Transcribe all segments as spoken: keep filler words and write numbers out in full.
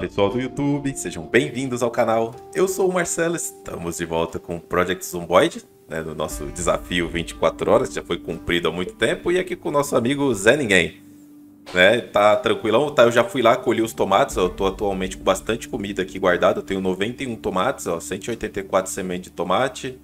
pessoal do YouTube, sejam bem-vindos ao canal. Eu sou o Marcelo, estamos de volta com o Project Zomboid, né, no nosso desafio vinte e quatro horas, já foi cumprido há muito tempo, e aqui com o nosso amigo Zé Ninguém. Né, tá tranquilão, tá, eu já fui lá, colhi os tomates, ó, eu tô atualmente com bastante comida aqui guardada, eu tenho noventa e um tomates, ó, cento e oitenta e quatro sementes de tomate,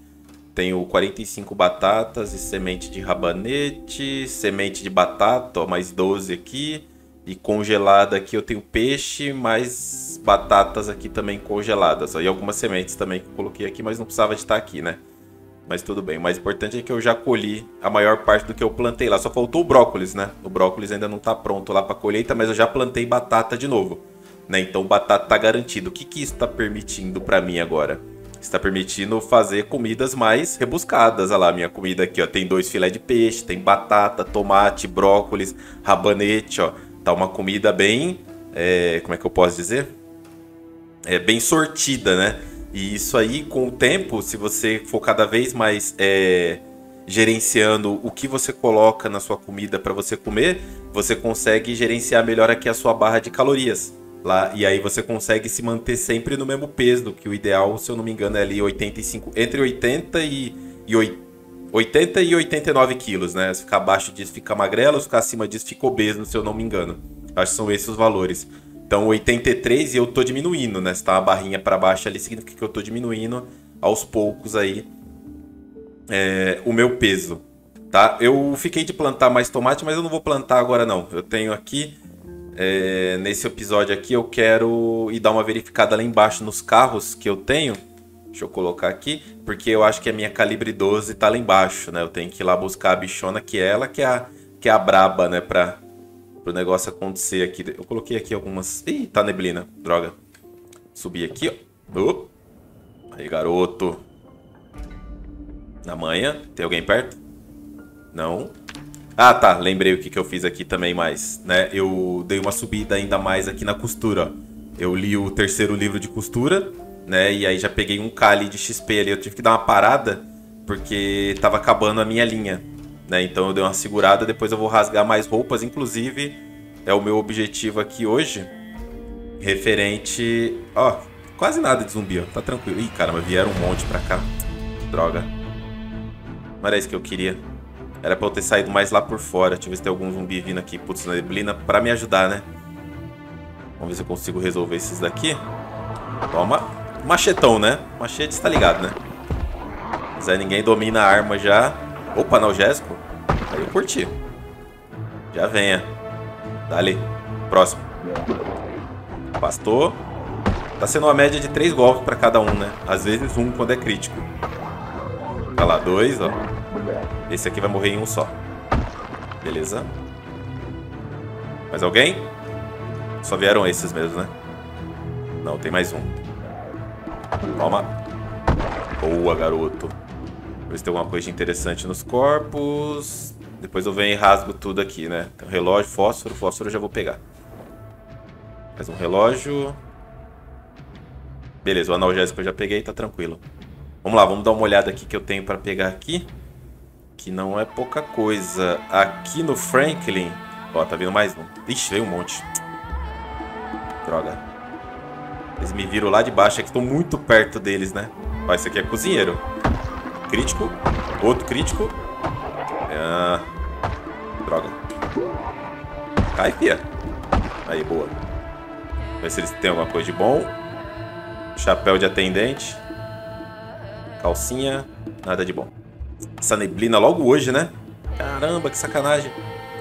tenho quarenta e cinco batatas e semente de rabanete, semente de batata, ó, mais doze aqui. E congelada aqui eu tenho peixe, mais batatas aqui também congeladas. Ó, e algumas sementes também que eu coloquei aqui, mas não precisava de estar aqui, né? Mas tudo bem. O mais importante é que eu já colhi a maior parte do que eu plantei lá. Só faltou o brócolis, né? O brócolis ainda não tá pronto lá para colheita, mas eu já plantei batata de novo, né? Então batata tá garantido. O que que isso está permitindo para mim agora? Está permitindo fazer comidas mais rebuscadas. Olha lá, minha comida aqui, ó. Tem dois filés de peixe, tem batata, tomate, brócolis, rabanete, ó. Tá uma comida bem, é, como é que eu posso dizer? É bem sortida, né? E isso aí, com o tempo, se você for cada vez mais é, gerenciando o que você coloca na sua comida para você comer, você consegue gerenciar melhor aqui a sua barra de calorias lá. E aí você consegue se manter sempre no mesmo peso, que o ideal, se eu não me engano, é ali oitenta e cinco, entre oitenta e oitenta e oitenta e oitenta e nove quilos, né? Se ficar abaixo disso, fica magrelo. Se ficar acima disso, fica obeso, se eu não me engano. Acho que são esses os valores. Então, oitenta e três e eu tô diminuindo, né? Se tá uma barrinha para baixo ali, significa que eu tô diminuindo aos poucos aí é, o meu peso, tá? Eu fiquei de plantar mais tomate, mas eu não vou plantar agora, não. Eu tenho aqui, é, nesse episódio aqui, eu quero ir dar uma verificada lá embaixo nos carros que eu tenho. Deixa eu colocar aqui, porque eu acho que a minha Calibre doze tá lá embaixo, né? Eu tenho que ir lá buscar a bichona, que é ela, que é a, que é a braba, né? Pra o negócio acontecer aqui. Eu coloquei aqui algumas... Ih, tá neblina. Droga. Subi aqui, ó. Uh. Aí, garoto. Na manhã. Tem alguém perto? Não. Ah, tá. Lembrei o que, que eu fiz aqui também mais, né? Eu dei uma subida ainda mais aqui na costura, ó. Eu li o terceiro livro de costura, né? E aí já peguei um cali de X P ali. Eu tive que dar uma parada porque tava acabando a minha linha, né? Então eu dei uma segurada, depois eu vou rasgar mais roupas. Inclusive, é o meu objetivo aqui hoje, referente... Ó, quase nada de zumbi, ó. Tá tranquilo. Ih, caramba, vieram um monte pra cá. Droga. Não era isso que eu queria. Era pra eu ter saído mais lá por fora. Deixa eu ver se tem algum zumbi vindo aqui. Putz, na neblina, pra me ajudar, né? Vamos ver se eu consigo resolver esses daqui. Toma. Machetão, né? Machete, está ligado, né? Mas aí ninguém domina a arma já. Opa, analgésico. Aí eu curti. Já venha. Dali. Próximo. Pastor. Tá sendo uma média de três golpes para cada um, né? Às vezes um quando é crítico. Tá lá, dois, ó. Esse aqui vai morrer em um só. Beleza. Mais alguém? Só vieram esses mesmo, né? Não, tem mais um. Toma. Boa, garoto. Ver se tem alguma coisa interessante nos corpos. Depois eu venho e rasgo tudo aqui, né? Tem um relógio, fósforo. Fósforo eu já vou pegar. Mais um relógio. Beleza, o analgésico eu já peguei, tá tranquilo. Vamos lá, vamos dar uma olhada aqui que eu tenho pra pegar aqui. Que não é pouca coisa. Aqui no Franklin. Ó, tá vindo mais um. Ixi, veio um monte. Droga. Eles me viram lá de baixo, é que estou muito perto deles, né? Ó, esse aqui é cozinheiro. Crítico. Outro crítico. Ah, droga. Cai, fia. Aí, boa. Ver se eles têm alguma coisa de bom. Chapéu de atendente. Calcinha. Nada de bom. Essa neblina logo hoje, né? Caramba, que sacanagem.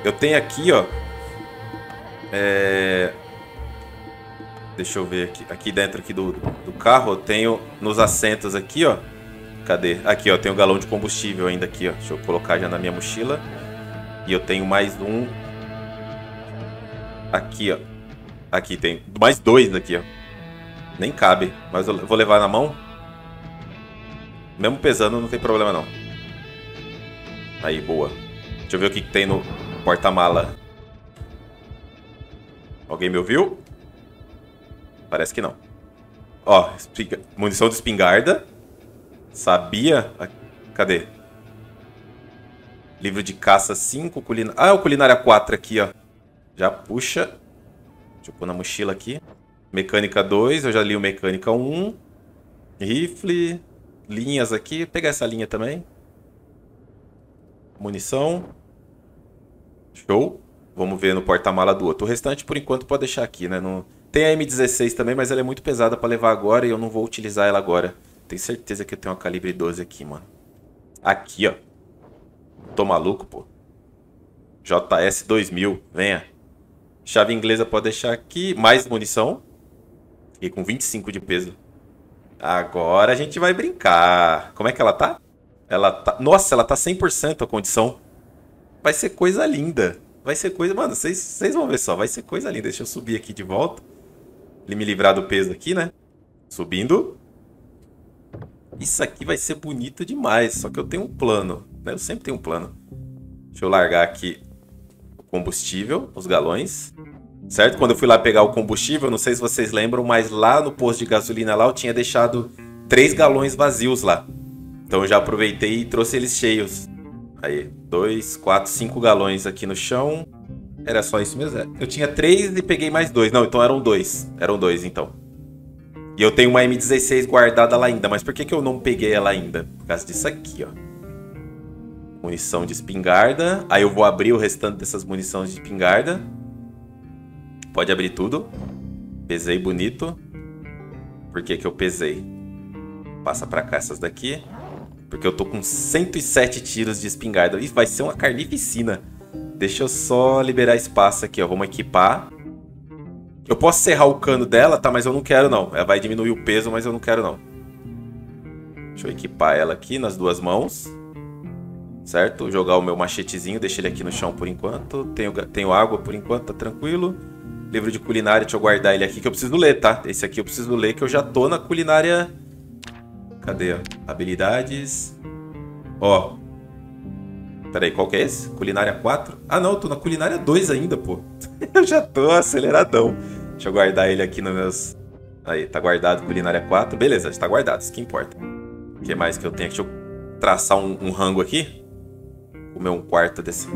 Eu tenho aqui, ó. É... Deixa eu ver aqui. Aqui dentro aqui do, do carro eu tenho nos assentos aqui, ó. Cadê? Aqui, ó. Tem um galão de combustível ainda aqui, ó. Deixa eu colocar já na minha mochila. E eu tenho mais um. Aqui, ó. Aqui tem mais dois daqui, ó. Nem cabe. Mas eu vou levar na mão. Mesmo pesando, não tem problema, não. Aí, boa. Deixa eu ver o que, que tem no porta-mala. Alguém me ouviu? Parece que não. Ó, munição de espingarda. Sabia? Cadê? Livro de caça cinco, culinária... Ah, é o culinária quatro aqui, ó. Já puxa. Deixa eu pôr na mochila aqui. Mecânica dois, eu já li o Mecânica um. Rifle. Linhas aqui. Vou pegar essa linha também. Munição. Show. Vamos ver no porta-mala do outro. O restante, por enquanto, pode deixar aqui, né? Não... Tem a M dezesseis também, mas ela é muito pesada pra levar agora e eu não vou utilizar ela agora. Tenho certeza que eu tenho uma Calibre doze aqui, mano. Aqui, ó. Tô maluco, pô. J S dois mil. Venha. Chave inglesa pode deixar aqui. Mais munição. E com vinte e cinco de peso. Agora a gente vai brincar. Como é que ela tá? Ela tá... Nossa, ela tá cem por cento a condição. Vai ser coisa linda. Vai ser coisa... Mano, vocês vão ver só. Vai ser coisa linda. Deixa eu subir aqui de volta. Me livrar do peso aqui, né? Subindo. Isso aqui vai ser bonito demais. Só que eu tenho um plano, né? Eu sempre tenho um plano. Deixa eu largar aqui o combustível, os galões. Certo? Quando eu fui lá pegar o combustível, não sei se vocês lembram, mas lá no posto de gasolina lá eu tinha deixado três galões vazios lá. Então eu já aproveitei e trouxe eles cheios. Aí, dois, quatro, cinco galões aqui no chão. Era só isso mesmo. Eu tinha três e peguei mais dois. Não, então eram dois. Eram dois, então. E eu tenho uma M dezesseis guardada lá ainda. Mas por que que eu não peguei ela ainda? Por causa disso aqui, ó. Munição de espingarda. Aí eu vou abrir o restante dessas munições de espingarda. Pode abrir tudo. Pesei bonito. Por que que eu pesei? Passa pra cá essas daqui. Porque eu tô com cento e sete tiros de espingarda. Ih, vai ser uma carnificina. Deixa eu só liberar espaço aqui, ó. Vamos equipar. Eu posso serrar o cano dela, tá? Mas eu não quero, não. Ela vai diminuir o peso, mas eu não quero, não. Deixa eu equipar ela aqui nas duas mãos. Certo? Jogar o meu machetezinho. Deixa ele aqui no chão por enquanto. Tenho, tenho água por enquanto, tá tranquilo. Livro de culinária, deixa eu guardar ele aqui que eu preciso ler, tá? Esse aqui eu preciso ler que eu já tô na culinária... Cadê? Habilidades. Ó. Peraí, qual que é esse? Culinária quatro? Ah, não, eu tô na culinária dois ainda, pô. Eu já tô aceleradão. Deixa eu guardar ele aqui nos meus... Aí, tá guardado culinária quatro. Beleza, tá guardado, isso que importa. O que mais que eu tenho? Deixa eu traçar um, um rango aqui. Comer um quarto desse...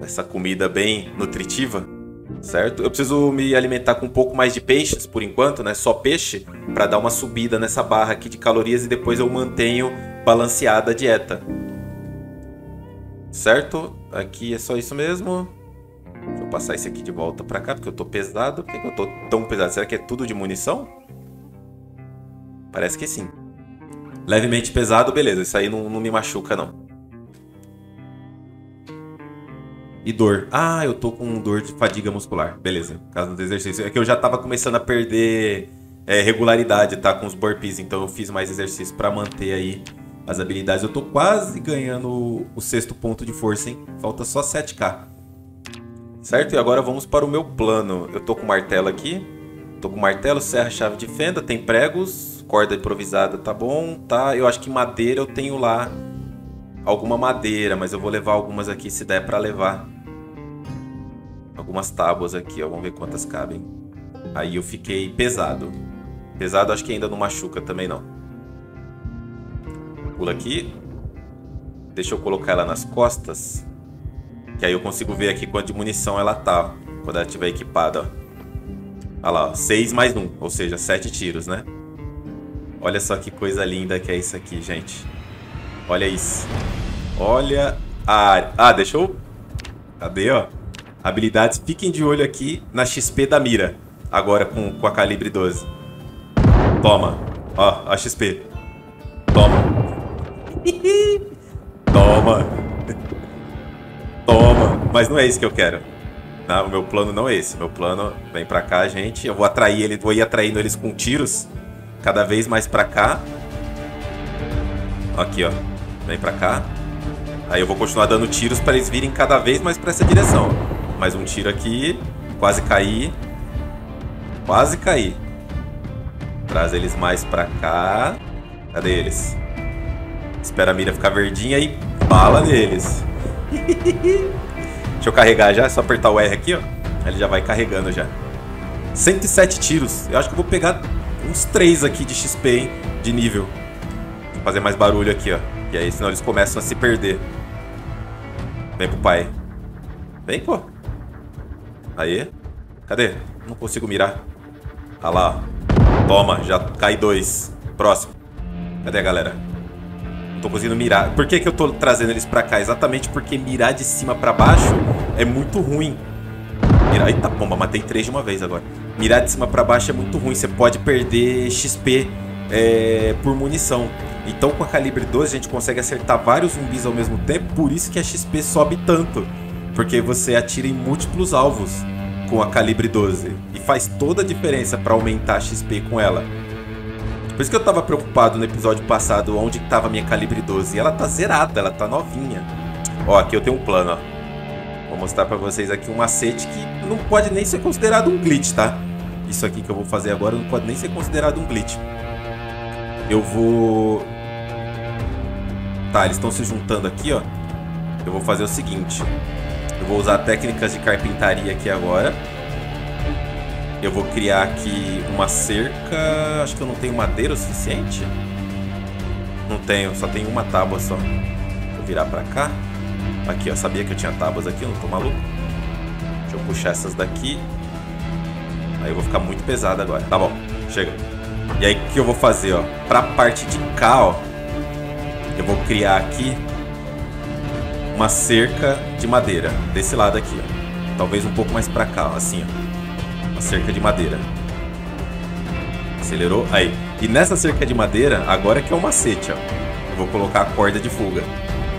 dessa comida bem nutritiva. Certo? Eu preciso me alimentar com um pouco mais de peixes por enquanto, né? Só peixe, para dar uma subida nessa barra aqui de calorias e depois eu mantenho balanceada a dieta. Certo? Aqui é só isso mesmo. Deixa eu passar esse aqui de volta para cá, porque eu tô pesado. Por que que eu tô tão pesado? Será que é tudo de munição? Parece que sim. Levemente pesado, beleza. Isso aí não, não me machuca, não. E dor. Ah, eu tô com dor de fadiga muscular. Beleza, caso do exercício. É que eu já tava começando a perder é, regularidade, tá? Com os burpees. Então eu fiz mais exercício pra manter aí as habilidades. Eu tô quase ganhando o sexto ponto de força, hein? Falta só sete K. Certo? E agora vamos para o meu plano. Eu tô com martelo aqui. Tô com martelo, serra, chave de fenda. Tem pregos. Corda improvisada, tá bom. Tá, eu acho que madeira eu tenho lá. Alguma madeira, mas eu vou levar algumas aqui se der pra levar. Algumas tábuas aqui, ó. Vamos ver quantas cabem. Aí eu fiquei pesado. Pesado acho que ainda não machuca também, não. Pula aqui. Deixa eu colocar ela nas costas. Que aí eu consigo ver aqui quanto de munição ela tá, ó. Quando ela estiver equipada, ó. Olha lá, ó. seis mais um. Ou seja, sete tiros, né? Olha só que coisa linda que é isso aqui, gente. Olha isso. Olha a área. Ah, deixa eu... Cadê, ó? Habilidades. Fiquem de olho aqui na X P da mira. Agora com, com a Calibre doze. Toma. Ó, a X P. Toma. Toma. Toma. Mas não é isso que eu quero. Não, o meu plano não é esse. Meu plano... Vem pra cá, gente. Eu vou atrair ele. Vou ir atraindo eles com tiros. Cada vez mais pra cá. Aqui, ó. Vem pra cá. Aí eu vou continuar dando tiros para eles virem cada vez mais pra essa direção. Mais um tiro aqui. Quase caí. Quase caí. Traz eles mais pra cá. Cadê eles? Espera a mira ficar verdinha e bala neles. Deixa eu carregar já. É só apertar o R aqui, ó. Ele já vai carregando já. cento e sete tiros. Eu acho que eu vou pegar uns três aqui de X P, hein? De nível. Fazer mais barulho aqui, ó. E aí, senão eles começam a se perder. Vem pro pai. Vem, pô. Aí. Cadê? Não consigo mirar. Olha lá. Toma, já cai dois. Próximo. Cadê, galera? Não tô conseguindo mirar. Por que que eu tô trazendo eles pra cá? Exatamente porque mirar de cima pra baixo é muito ruim. Mirar... Eita, pomba, matei três de uma vez agora. Mirar de cima pra baixo é muito ruim. Você pode perder X P é... por munição. Então com a Calibre doze a gente consegue acertar vários zumbis ao mesmo tempo. Por isso que a X P sobe tanto. Porque você atira em múltiplos alvos com a Calibre doze. E faz toda a diferença pra aumentar a X P com ela. Por isso que eu tava preocupado no episódio passado onde que tava a minha Calibre doze. Ela tá zerada, ela tá novinha. Ó, aqui eu tenho um plano, ó. Vou mostrar pra vocês aqui um macete que não pode nem ser considerado um glitch, tá? Isso aqui que eu vou fazer agora não pode nem ser considerado um glitch. Eu vou... Tá, eles estão se juntando aqui, ó. Eu vou fazer o seguinte. Eu vou usar técnicas de carpintaria aqui agora. Eu vou criar aqui uma cerca... Acho que eu não tenho madeira o suficiente. Não tenho, só tenho uma tábua só. Vou virar pra cá. Aqui, ó. Sabia que eu tinha tábuas aqui, eu não tô maluco. Deixa eu puxar essas daqui. Aí eu vou ficar muito pesado agora. Tá bom, chega. E aí, o que eu vou fazer, ó? Pra parte de cá, ó. Eu vou criar aqui uma cerca de madeira. Desse lado aqui, ó. Talvez um pouco mais pra cá, ó. Assim, ó. Cerca de madeira. Acelerou. Aí. E nessa cerca de madeira, agora que é o macete, ó. Eu vou colocar a corda de fuga.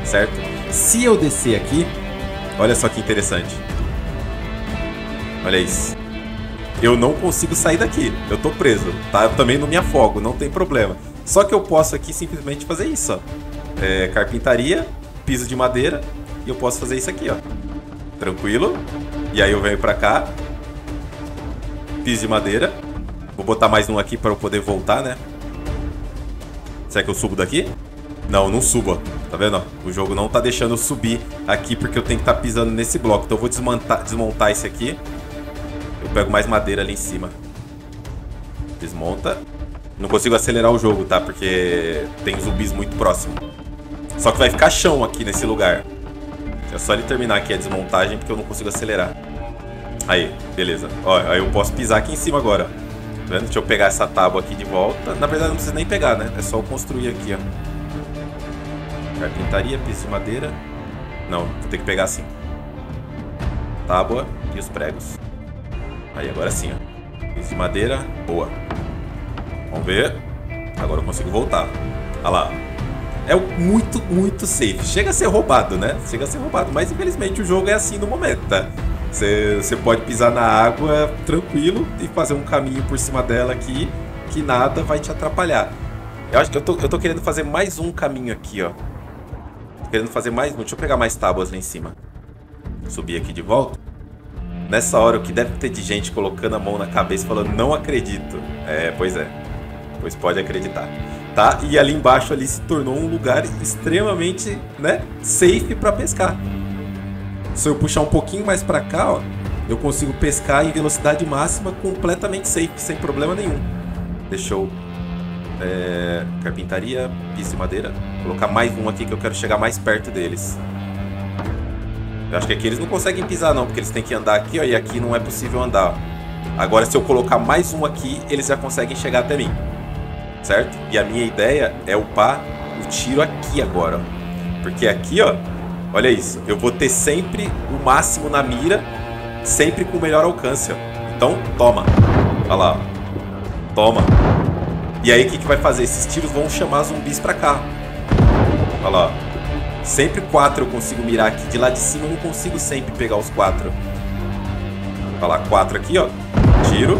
Certo? Se eu descer aqui... Olha só que interessante. Olha isso. Eu não consigo sair daqui. Eu tô preso, tá? Eu também não me afogo. Não tem problema. Só que eu posso aqui simplesmente fazer isso, ó. É, carpintaria, piso de madeira. E eu posso fazer isso aqui, ó. Tranquilo. E aí eu venho pra cá. Piso de madeira. Vou botar mais um aqui para eu poder voltar, né? Será que eu subo daqui? Não, não subo, ó. Tá vendo? Ó? O jogo não tá deixando eu subir aqui porque eu tenho que estar tá pisando nesse bloco. Então eu vou desmontar, desmontar esse aqui. Eu pego mais madeira ali em cima. Desmonta. Não consigo acelerar o jogo, tá? Porque tem zumbis muito próximo. Só que vai ficar chão aqui nesse lugar. É só ele terminar aqui a desmontagem porque eu não consigo acelerar. Aí, beleza. Ó, aí eu posso pisar aqui em cima agora. Tá vendo? Deixa eu pegar essa tábua aqui de volta. Na verdade, não precisa nem pegar, né? É só eu construir aqui, ó. Carpintaria, piso de madeira. Não, vou ter que pegar assim. Tábua e os pregos. Aí, agora sim, ó. Piso de madeira. Boa. Vamos ver. Agora eu consigo voltar. Olha lá. É muito, muito safe. Chega a ser roubado, né? Chega a ser roubado. Mas, infelizmente, o jogo é assim no momento, tá? Você pode pisar na água tranquilo e fazer um caminho por cima dela aqui, que nada vai te atrapalhar. Eu acho que eu tô, eu tô querendo fazer mais um caminho aqui, ó. Tô querendo fazer mais um. Deixa eu pegar mais tábuas lá em cima. Subir aqui de volta. Nessa hora, o que deve ter de gente colocando a mão na cabeça e falando, não acredito. É, pois é. Pois pode acreditar. Tá? E ali embaixo ali se tornou um lugar extremamente, né, safe pra pescar. Se eu puxar um pouquinho mais pra cá, ó, eu consigo pescar em velocidade máxima completamente safe, sem problema nenhum. Deixa eu... É, carpintaria, piso de madeira. Colocar mais um aqui que eu quero chegar mais perto deles. Eu acho que aqui eles não conseguem pisar não, porque eles têm que andar aqui, ó, e aqui não é possível andar. Ó. Agora se eu colocar mais um aqui, eles já conseguem chegar até mim. Certo? E a minha ideia é upar o tiro aqui agora. Ó. Porque aqui, ó... Olha isso, eu vou ter sempre o máximo na mira, sempre com o melhor alcance, ó. Então, toma. Olha lá, ó. Toma. E aí, o que que vai fazer? Esses tiros vão chamar zumbis pra cá. Olha lá, ó. Sempre quatro eu consigo mirar aqui. De lá de cima eu não consigo sempre pegar os quatro. Olha lá, quatro aqui, ó. Tiro.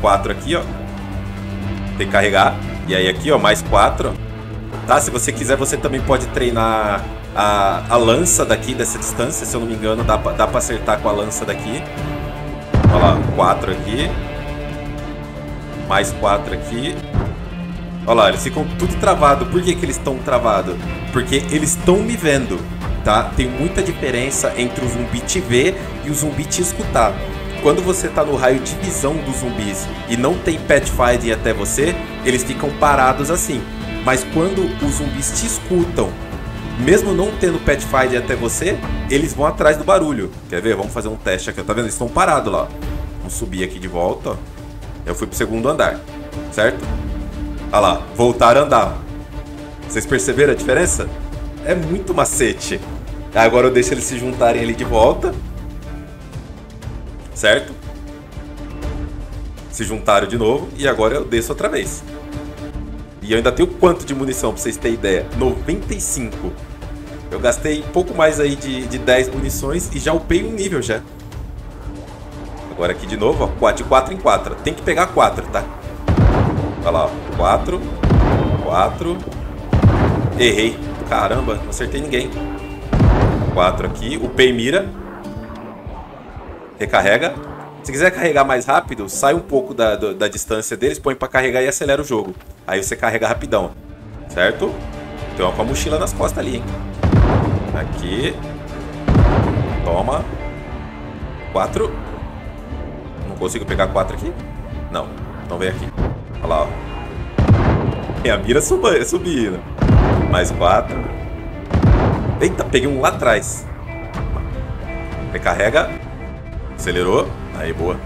Quatro aqui, ó. Tem que carregar. E aí aqui, ó, mais quatro. Tá? Se você quiser, você também pode treinar... A, a lança daqui, dessa distância, se eu não me engano, dá, dá pra acertar com a lança daqui. Olha lá, quatro aqui. Mais quatro aqui. Olha lá, eles ficam tudo travado. Por que que eles estão travados? Porque eles estão me vendo, tá? Tem muita diferença entre o zumbi te ver e o zumbi te escutar. Quando você tá no raio de visão dos zumbis e não tem pathfinding até você, eles ficam parados assim. Mas quando os zumbis te escutam, mesmo não tendo pathfinder até você, eles vão atrás do barulho. Quer ver? Vamos fazer um teste aqui. Tá vendo? Eles estão parados lá. Vamos subir aqui de volta. Ó. Eu fui pro segundo andar, certo? Olha lá, voltar a andar. Vocês perceberam a diferença? É muito macete. Agora eu deixo eles se juntarem ali de volta, certo? Se juntaram de novo e agora eu desço outra vez. E eu ainda tenho quanto de munição, pra vocês terem ideia? noventa e cinco. Eu gastei pouco mais aí de, de dez munições e já upei um nível já. Agora aqui de novo, ó, de quatro em quatro. Tem que pegar quatro, tá? Olha lá, ó, quatro, quatro. Errei. Caramba, não acertei ninguém. quatro aqui, upei mira. Recarrega. Se quiser carregar mais rápido, sai um pouco da, da, da distância deles, põe pra carregar e acelera o jogo. Aí você carrega rapidão, certo? Então, com a mochila nas costas ali, hein? Aqui. Toma. quatro. Não consigo pegar quatro aqui? Não. Então vem aqui. Olha lá, ó. Tem a mira subindo. Mais quatro. Eita, peguei um lá atrás. Recarrega. Acelerou. Aí, boa.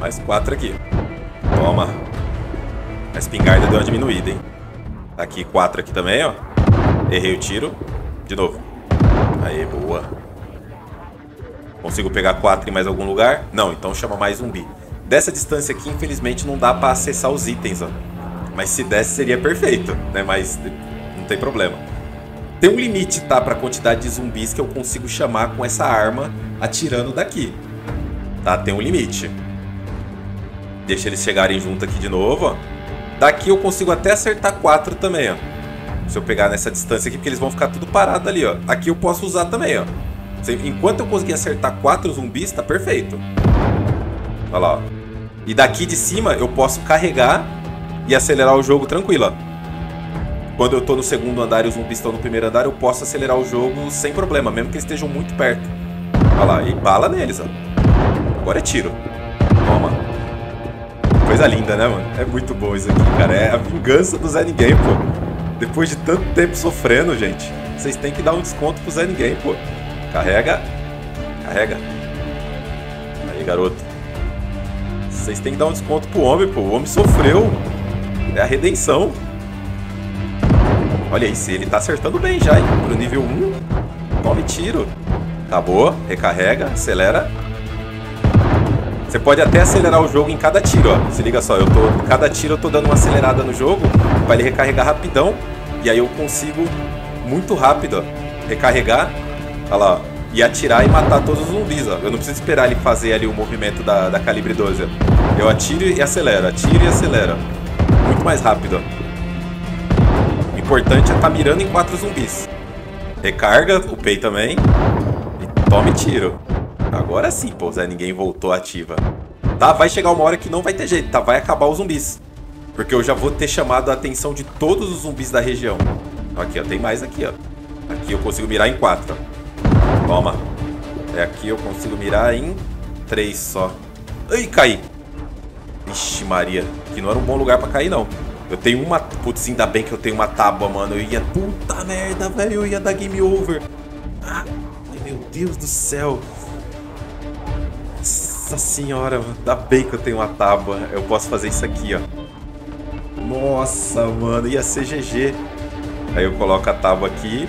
Mais quatro aqui. Toma. A espingarda deu uma diminuída, hein? Aqui, quatro aqui também, ó. Errei o tiro. De novo. Aí, boa. Consigo pegar quatro em mais algum lugar? Não, então chama mais zumbi. Dessa distância aqui, infelizmente, não dá pra acessar os itens, ó. Mas se desse, seria perfeito, né? Mas não tem problema. Tem um limite, tá? Pra quantidade de zumbis que eu consigo chamar com essa arma atirando daqui. Tá? Tem um limite. Deixa eles chegarem junto aqui de novo, ó. Daqui eu consigo até acertar quatro também, ó. Se eu pegar nessa distância aqui, porque eles vão ficar tudo parado ali, ó. Aqui eu posso usar também, ó. Enquanto eu conseguir acertar quatro zumbis, tá perfeito. Olha lá, ó. E daqui de cima eu posso carregar e acelerar o jogo tranquilo, ó. Quando eu tô no segundo andar e os zumbis estão no primeiro andar, eu posso acelerar o jogo sem problema, mesmo que eles estejam muito perto. Olha lá, e bala neles, ó. Agora é tiro. Toma. Coisa linda, né, mano? É muito bom isso aqui, cara. É a vingança do Zé Ninguém, pô. Depois de tanto tempo sofrendo, gente, vocês têm que dar um desconto pro Zé Ninguém, pô. Carrega. Carrega. Aí, garoto. Vocês têm que dar um desconto pro homem, pô. O homem sofreu. É a redenção. Olha isso, ele tá acertando bem já, hein? Pro nível um. Tome tiro. Acabou. Recarrega. Acelera. Você pode até acelerar o jogo em cada tiro, ó. Se liga só, eu tô, cada tiro eu tô dando uma acelerada no jogo, pra ele recarregar rapidão. E aí eu consigo, muito rápido, ó, recarregar, olha lá, ó, e atirar e matar todos os zumbis, ó. Eu não preciso esperar ele fazer ali o movimento da, da Calibre doze, ó. Eu atiro e acelero, atiro e acelero. Muito mais rápido, ó. O importante é estar mirando em quatro zumbis. Recarga, upei também. E tome tiro. Agora sim, pô, Zé Ninguém voltou ativa. Tá, vai chegar uma hora que não vai ter jeito, tá? Vai acabar os zumbis. Porque eu já vou ter chamado a atenção de todos os zumbis da região. Aqui, ó, tem mais aqui, ó. Aqui eu consigo mirar em quatro, ó. Toma. É aqui eu consigo mirar em três só. Ai, caí. Ixi, Maria. Aqui não era um bom lugar pra cair, não. Eu tenho uma... Putz, ainda bem que eu tenho uma tábua, mano. Eu ia... Puta merda, velho. Eu ia dar game over. Ah, meu Deus do céu. Nossa senhora, ainda bem que eu tenho uma tábua. Eu posso fazer isso aqui, ó. Nossa, mano, ia ser G G. Aí eu coloco a tábua aqui.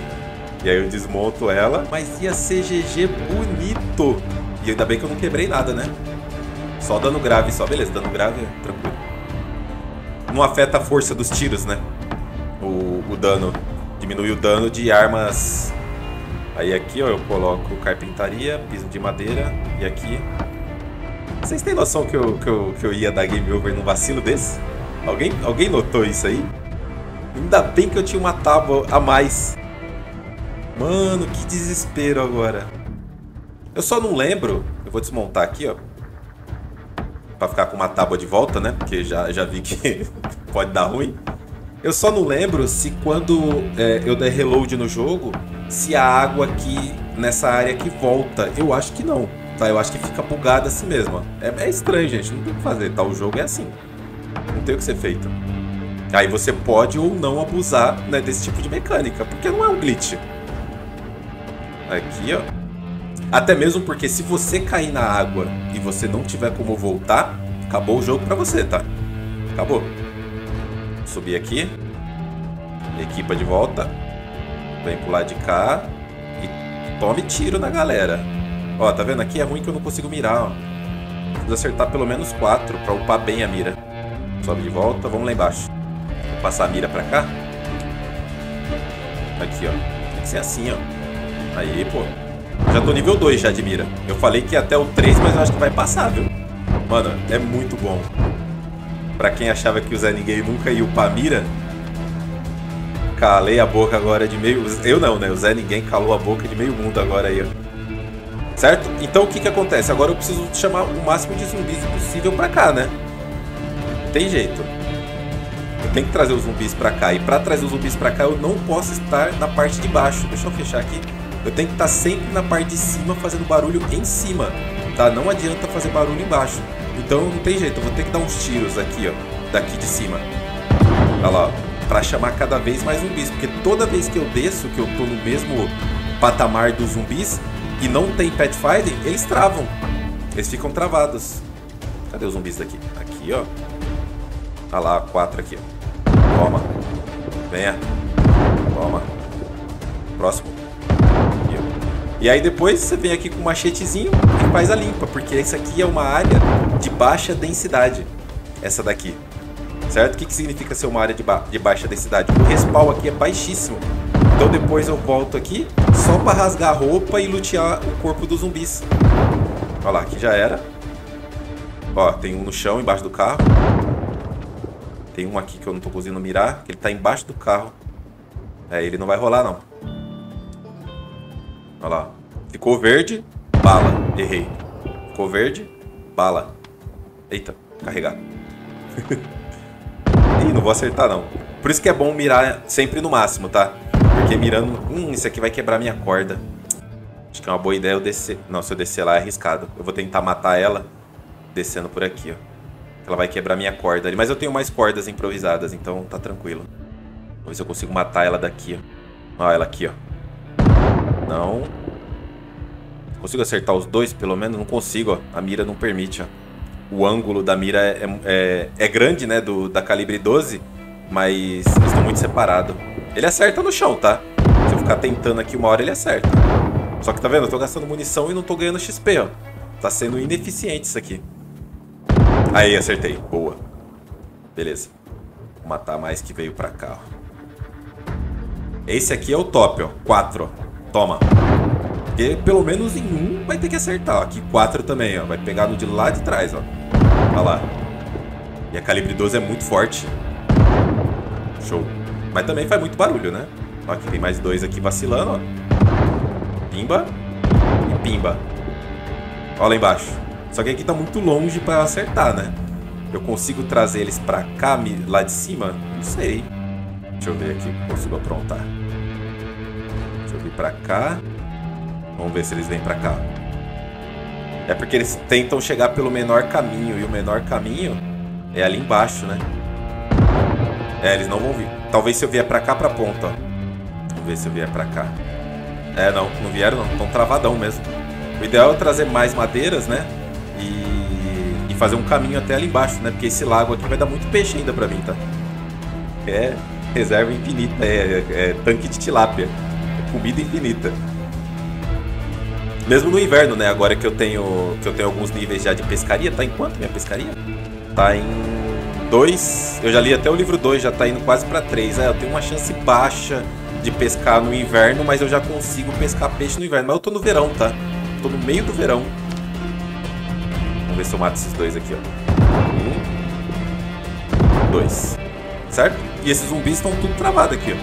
E aí eu desmonto ela. Mas ia ser G G bonito. E ainda bem que eu não quebrei nada, né? Só dano grave, só. Beleza, dano grave, tranquilo. Não afeta a força dos tiros, né? O, o dano. Diminui o dano de armas. Aí aqui, ó, eu coloco carpintaria, piso de madeira. E aqui... Vocês têm noção que eu, que, eu, que eu ia dar game over num vacilo desse? Alguém, alguém notou isso aí? Ainda bem que eu tinha uma tábua a mais. Mano, que desespero agora. Eu só não lembro. Eu vou desmontar aqui, ó. Pra ficar com uma tábua de volta, né? Porque já, já vi que pode dar ruim. Eu só não lembro se quando é, eu der reload no jogo, se a água aqui, nessa área aqui, volta. Eu acho que não. Tá, eu acho que fica bugado assim mesmo, ó. É, é estranho, gente. Não tem o que fazer, tá? O jogo é assim. Não tem o que ser feito. Aí você pode ou não abusar, né, desse tipo de mecânica. Porque não é um glitch. Aqui, ó. Até mesmo porque se você cair na água e você não tiver como voltar, Acabou o jogo pra você, tá? Acabou. Subir aqui. Equipa de volta. Vem pro lado de cá. E tome tiro na galera. Ó, tá vendo? Aqui é ruim que eu não consigo mirar, ó. Preciso acertar pelo menos quatro pra upar bem a mira. Sobe de volta. Vamos lá embaixo. Vou passar a mira pra cá. Aqui, ó. Tem que ser assim, ó. Aí, pô. Já tô nível dois já de mira. Eu falei que ia até o três, mas eu acho que vai passar, viu? Mano, é muito bom. Pra quem achava que o Zé Ninguém nunca ia upar a mira... Calei a boca agora de meio... Eu não, né? O Zé Ninguém calou a boca de meio mundo agora aí, ó. Certo? Então o que que acontece? Agora eu preciso chamar o máximo de zumbis possível pra cá, né? Não tem jeito. Eu tenho que trazer os zumbis pra cá. E pra trazer os zumbis pra cá eu não posso estar na parte de baixo. Deixa eu fechar aqui. Eu tenho que estar sempre na parte de cima fazendo barulho em cima, tá? Não adianta fazer barulho embaixo. Então não tem jeito. Eu vou ter que dar uns tiros aqui, ó. Daqui de cima. Olha lá, ó. Pra chamar cada vez mais zumbis, porque toda vez que eu desço, que eu tô no mesmo patamar dos zumbis e não tem pathfinding, eles travam. Eles ficam travados. Cadê os zumbis daqui? Aqui, ó. Ah lá, quatro aqui. Toma. Venha. Toma. Próximo. Aqui, ó. E aí depois você vem aqui com um machetezinho e faz a limpa, porque essa aqui é uma área de baixa densidade. Essa daqui. Certo? O que que significa ser uma área de, ba de baixa densidade? O respawn aqui é baixíssimo. Então depois eu volto aqui só para rasgar a roupa e lutear o corpo dos zumbis. Olha lá, aqui já era. Ó, tem um no chão, embaixo do carro. Tem um aqui que eu não tô conseguindo mirar, que ele tá embaixo do carro. É, ele não vai rolar, não. Olha lá. Ficou verde, bala. Errei. Ficou verde, bala. Eita, carregado. Ih, não vou acertar não. Por isso que é bom mirar sempre no máximo, tá? Porque mirando... Hum, isso aqui vai quebrar minha corda. Acho que é uma boa ideia eu descer... Não, se eu descer lá é arriscado. Eu vou tentar matar ela descendo por aqui, ó. Ela vai quebrar minha corda ali. Mas eu tenho mais cordas improvisadas, então tá tranquilo. Vamos ver se eu consigo matar ela daqui, ó. Ó, ela aqui, ó. Não. Consigo acertar os dois, pelo menos? Não consigo, ó. A mira não permite, ó. O ângulo da mira é, é, é grande, né, do, da Calibre doze, mas eles estão muito separados. Ele acerta no chão, tá? Se eu ficar tentando aqui uma hora, ele acerta. Só que tá vendo? Eu tô gastando munição e não tô ganhando X P, ó. Tá sendo ineficiente isso aqui. Aí, acertei. Boa. Beleza. Vou matar mais que veio pra cá, ó. Esse aqui é o top, ó. quatro, ó. Toma. Porque pelo menos em um vai ter que acertar, ó. Aqui quatro também, ó. Vai pegar no de lá de trás, ó. Olha lá. E a Calibre doze é muito forte. Show. Mas também faz muito barulho, né? Ó, aqui tem mais dois aqui vacilando, ó. Pimba. E pimba. Ó lá embaixo. Só que aqui tá muito longe pra acertar, né? Eu consigo trazer eles pra cá, lá de cima? Não sei. Deixa eu ver aqui o que eu consigo aprontar. Deixa eu vir pra cá. Vamos ver se eles vêm pra cá. É porque eles tentam chegar pelo menor caminho. E o menor caminho é ali embaixo, né? É, eles não vão vir. Talvez se eu vier pra cá, pra ponta, ó. Vamos ver se eu vier pra cá. É, não. Não vieram, não. Estão travadão mesmo. O ideal é trazer mais madeiras, né? E... e fazer um caminho até ali embaixo, né? Porque esse lago aqui vai dar muito peixe ainda pra mim, tá? É reserva infinita. É, é, é tanque de tilápia. É comida infinita. Mesmo no inverno, né? Agora que eu tenho que eu tenho alguns níveis já de pescaria. Tá em quanto minha pescaria? Tá em dois. Eu já li até o livro dois, já tá indo quase pra três. É, eu tenho uma chance baixa de pescar no inverno, mas eu já consigo pescar peixe no inverno. Mas eu tô no verão, tá? Tô no meio do verão. Vamos ver se eu mato esses dois aqui, ó. Um. Dois. Certo? E esses zumbis estão tudo travado aqui, ó.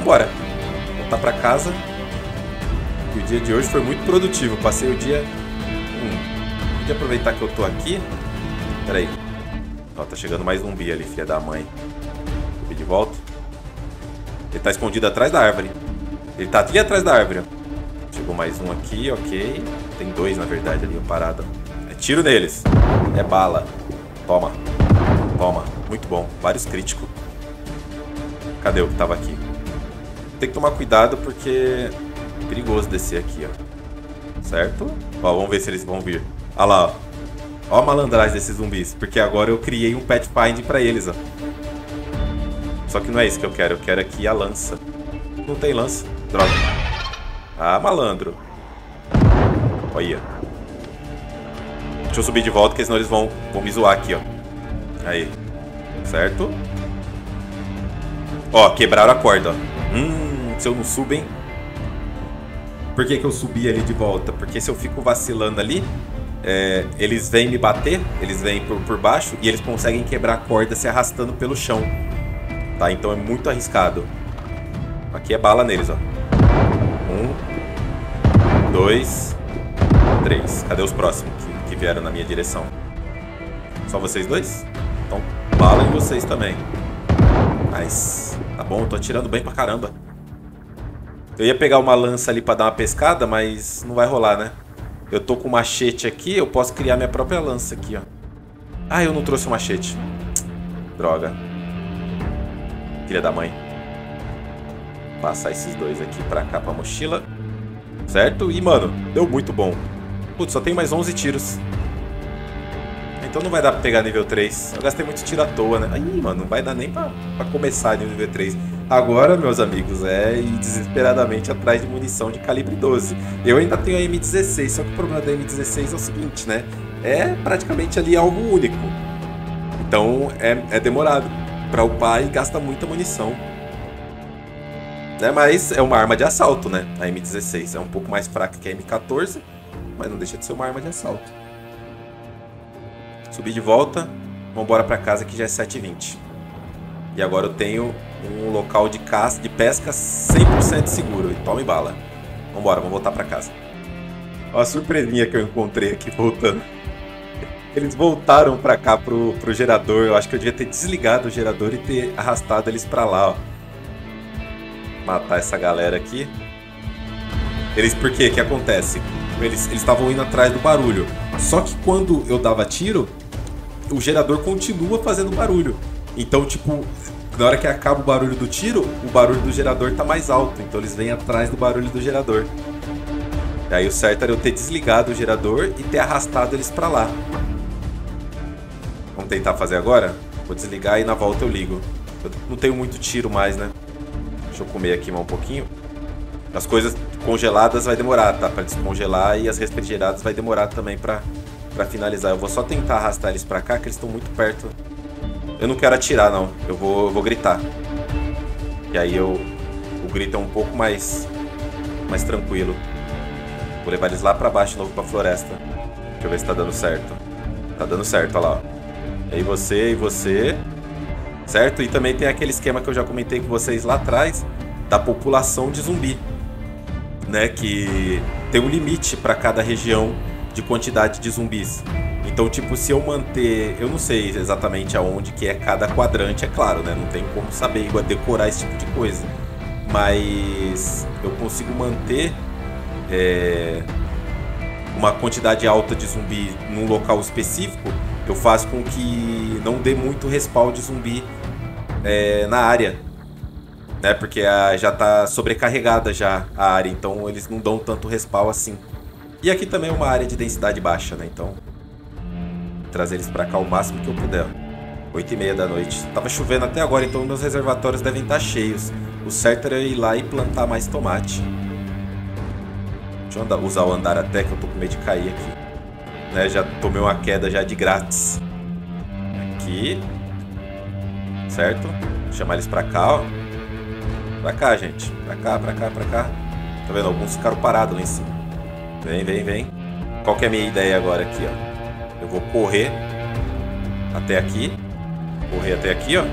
Vambora. Voltar pra casa. E o dia de hoje foi muito produtivo. Passei o dia... Hum, podia aproveitar que eu tô aqui. Pera aí. Ó, tá chegando mais zumbi ali, filha da mãe. Fui de volta. Ele tá escondido atrás da árvore. Ele tá ali atrás da árvore, ó. Chegou mais um aqui, ok. Tem dois, na verdade, ali, ó, parado. É tiro neles. É bala. Toma. Toma. Muito bom. Vários críticos. Cadê o que tava aqui? Tem que tomar cuidado porque... perigoso descer aqui, ó. Certo? Ó, vamos ver se eles vão vir. Olha lá, ó. Ó a malandragem desses zumbis, porque agora eu criei um pathfinding pra eles, ó. Só que não é isso que eu quero, eu quero aqui a lança. Não tem lança, droga. Ah, malandro. Olha. Deixa eu subir de volta, porque senão eles vão, vão me zoar aqui, ó. Aí. Certo? Ó, quebraram a corda, ó. Hum, se eu não subo, hein? Por que que eu subi ali de volta? Porque se eu fico vacilando ali... É, eles vêm me bater, eles vêm por, por baixo e eles conseguem quebrar a corda se arrastando pelo chão. Tá, então é muito arriscado. Aqui é bala neles, ó. Um, dois, três. Cadê os próximos que, que vieram na minha direção? Só vocês dois? Então, bala em vocês também. Mas, tá bom, eu tô atirando bem pra caramba. Eu ia pegar uma lança ali pra dar uma pescada, mas não vai rolar, né? Eu tô com o machete aqui, eu posso criar minha própria lança aqui, ó. Ah, eu não trouxe o machete. Droga. Filha da mãe. Vou passar esses dois aqui pra cá, pra mochila. Certo? E, mano, deu muito bom. Putz, só tem mais onze tiros. Então não vai dar pra pegar nível três. Eu gastei muito tiro à toa, né? Aí, mano, não vai dar nem pra, pra começar nível três. Agora, meus amigos, é ir desesperadamente atrás de munição de calibre doze. Eu ainda tenho a M dezesseis, só que o problema da M dezesseis é o seguinte, né? É praticamente ali algo único. Então é, é demorado pra upar e gasta muita munição. Né? Mas é uma arma de assalto, né? A M dezesseis é um pouco mais fraca que a M quatorze, mas não deixa de ser uma arma de assalto. Subi de volta, vamos embora pra casa que já é sete e vinte. E agora eu tenho um local de, caça, de pesca cem por cento seguro. E tome bala. Vambora, vamos voltar pra casa. Ó a surpresinha que eu encontrei aqui voltando. Eles voltaram pra cá pro, pro gerador. Eu acho que eu devia ter desligado o gerador e ter arrastado eles pra lá, ó. Matar essa galera aqui. Eles, por quê? O que acontece? Eles estavam indo atrás do barulho. Só que quando eu dava tiro, o gerador continua fazendo barulho. Então, tipo, na hora que acaba o barulho do tiro, o barulho do gerador tá mais alto. Então eles vêm atrás do barulho do gerador. E aí o certo era eu ter desligado o gerador e ter arrastado eles pra lá. Vamos tentar fazer agora? Vou desligar e na volta eu ligo. Eu não tenho muito tiro mais, né? Deixa eu comer aqui mais um pouquinho. As coisas congeladas vai demorar, tá? Pra descongelar, e as refrigeradas vai demorar também pra, pra finalizar. Eu vou só tentar arrastar eles pra cá, que eles estão muito perto. Eu não quero atirar, não. Eu vou, eu vou gritar. E aí eu, o grito é um pouco mais, mais tranquilo. Vou levar eles lá pra baixo de novo pra floresta. Deixa eu ver se tá dando certo. Tá dando certo, olha lá. Ó. E aí você, e você. Certo? E também tem aquele esquema que eu já comentei com vocês lá atrás, da população de zumbi. Né? Que tem um limite pra cada região de quantidade de zumbis. Então, tipo, se eu manter... Eu não sei exatamente aonde que é cada quadrante, é claro, né? Não tem como saber, igual decorar esse tipo de coisa. Mas eu consigo manter é, uma quantidade alta de zumbi num local específico. Eu faço com que não dê muito respawn de zumbi é, na área. Né? Porque a, já tá sobrecarregada já a área, então eles não dão tanto respawn assim. E aqui também é uma área de densidade baixa, né? Então... trazer eles pra cá o máximo que eu puder. oito e meia da noite. Tava chovendo até agora, então meus reservatórios devem estar cheios. O certo era eu ir lá e plantar mais tomate. Deixa eu andar, usar o andar até, que eu tô com medo de cair aqui. Né, já tomei uma queda já de grátis. Aqui. Certo? Vou chamar eles pra cá, ó. Pra cá, gente. Pra cá, pra cá, pra cá. Tá vendo? Alguns ficaram parados lá em cima. Vem, vem, vem. Qual que é a minha ideia agora aqui, ó? Eu vou correr até aqui. Correr até aqui, ó.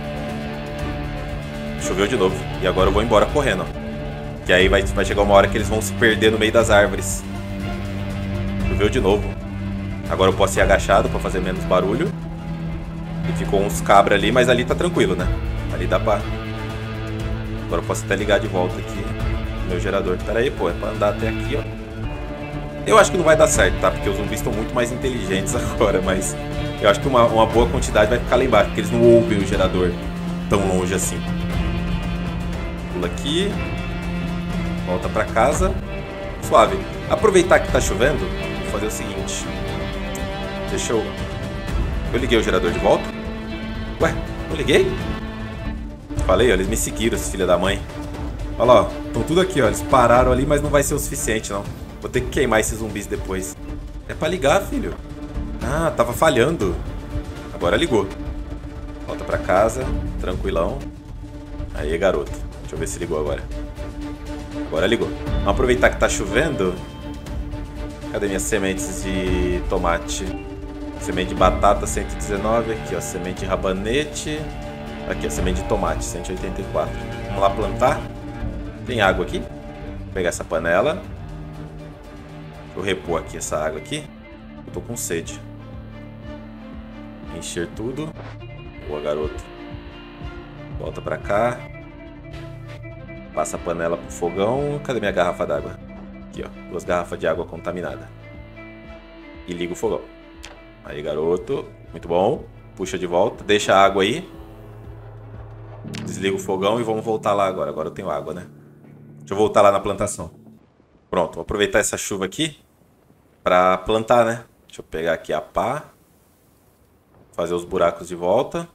Choveu de novo. E agora eu vou embora correndo, ó. Que aí vai, vai chegar uma hora que eles vão se perder no meio das árvores. Choveu de novo. Agora eu posso ir agachado pra fazer menos barulho. E ficou uns cabra ali, mas ali tá tranquilo, né? Ali dá pra... Agora eu posso até ligar de volta aqui meu gerador. Pera aí, pô. É pra andar até aqui, ó. Eu acho que não vai dar certo, tá? Porque os zumbis estão muito mais inteligentes agora, mas... eu acho que uma, uma boa quantidade vai ficar lá embaixo, porque eles não ouvem o gerador tão longe assim. Pula aqui. Volta pra casa. Suave. Aproveitar que tá chovendo, vou fazer o seguinte. Deixa eu Eu liguei o gerador de volta? Ué, não liguei? Falei, ó, eles me seguiram, filha da mãe. Olha lá, estão tudo aqui, ó. Eles pararam ali, mas não vai ser o suficiente, não. Vou ter que queimar esses zumbis depois. É pra ligar, filho. Ah, tava falhando. Agora ligou. Volta pra casa, tranquilão. Aí, garoto. Deixa eu ver se ligou agora. Agora ligou. Vamos aproveitar que tá chovendo. Cadê minhas sementes de tomate? Semente de batata, cento e dezenove. Aqui, ó. Semente de rabanete. Aqui, ó. Semente de tomate, cento e oitenta e quatro. Vamos lá plantar. Tem água aqui. Vou pegar essa panela. Vou repor aqui essa água aqui. Eu tô com sede. Encher tudo. Boa, garoto. Volta pra cá. Passa a panela pro fogão. Cadê minha garrafa d'água? Aqui, ó. Duas garrafas de água contaminada. E liga o fogão. Aí, garoto. Muito bom. Puxa de volta. Deixa a água aí. Desliga o fogão e vamos voltar lá agora. Agora eu tenho água, né? Deixa eu voltar lá na plantação. Pronto, vou aproveitar essa chuva aqui pra plantar, né? Deixa eu pegar aqui a pá. Fazer os buracos de volta.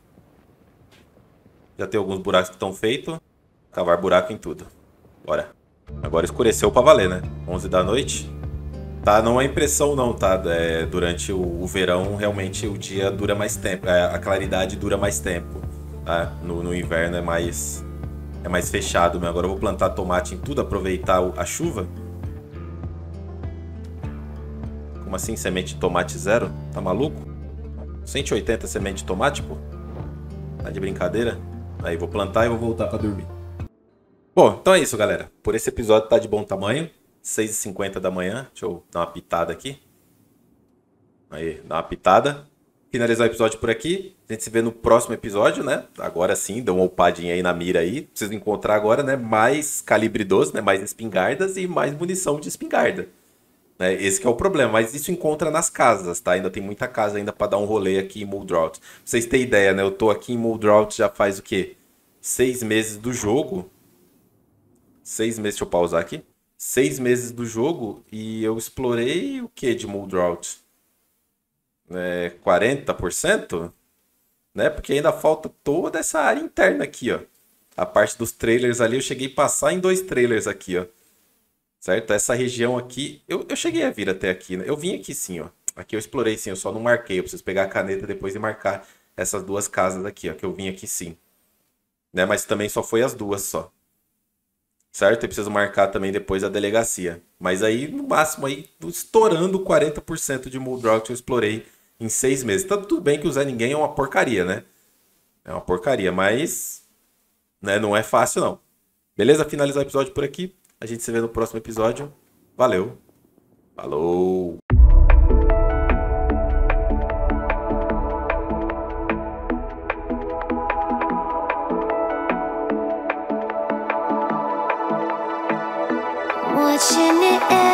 Já tem alguns buracos que estão feitos. Cavar buraco em tudo. Bora. Agora escureceu pra valer, né? onze da noite. Tá, não é impressão não, tá? É, durante o, o verão, realmente o dia dura mais tempo. A, a claridade dura mais tempo. Tá? No, no inverno é mais, é mais fechado. Mas agora eu vou plantar tomate em tudo, aproveitar a chuva. Como assim? Semente de tomate zero? Tá maluco? cento e oitenta semente de tomate, pô? Tá de brincadeira? Aí vou plantar e vou voltar pra dormir. Bom, então é isso, galera. Por esse episódio tá de bom tamanho. seis e cinquenta da manhã. Deixa eu dar uma pitada aqui. Aí, dá uma pitada. Finalizar o episódio por aqui. A gente se vê no próximo episódio, né? Agora sim, dá uma upadinha aí na mira aí. Preciso encontrar agora, né? Mais calibre doze, né? Mais espingardas e mais munição de espingarda. Esse que é o problema, mas isso encontra nas casas, tá? Ainda tem muita casa ainda pra dar um rolê aqui em Moldrought. Pra vocês terem ideia, né? Eu tô aqui em Moldrought já faz o quê? Seis meses do jogo. Seis meses, deixa eu pausar aqui. Seis meses do jogo e eu explorei o que de Moldrought? É, quarenta por cento? Né? Porque ainda falta toda essa área interna aqui, ó. A parte dos trailers ali, eu cheguei a passar em dois trailers aqui, ó. Certo? Essa região aqui... Eu, eu cheguei a vir até aqui, né? Eu vim aqui sim, ó. Aqui eu explorei sim, eu só não marquei. Eu preciso pegar a caneta depois e marcar essas duas casas aqui, ó. Que eu vim aqui sim. Né? Mas também só foi as duas só. Certo? Eu preciso marcar também depois a delegacia. Mas aí, no máximo, aí estourando quarenta por cento de Moldrought eu explorei em seis meses. Então, tudo bem que o Zé Ninguém é uma porcaria, né? É uma porcaria, mas... Né? Não é fácil, não. Beleza? Finalizar o episódio por aqui. A gente se vê no próximo episódio. Valeu. Falou. Watching it.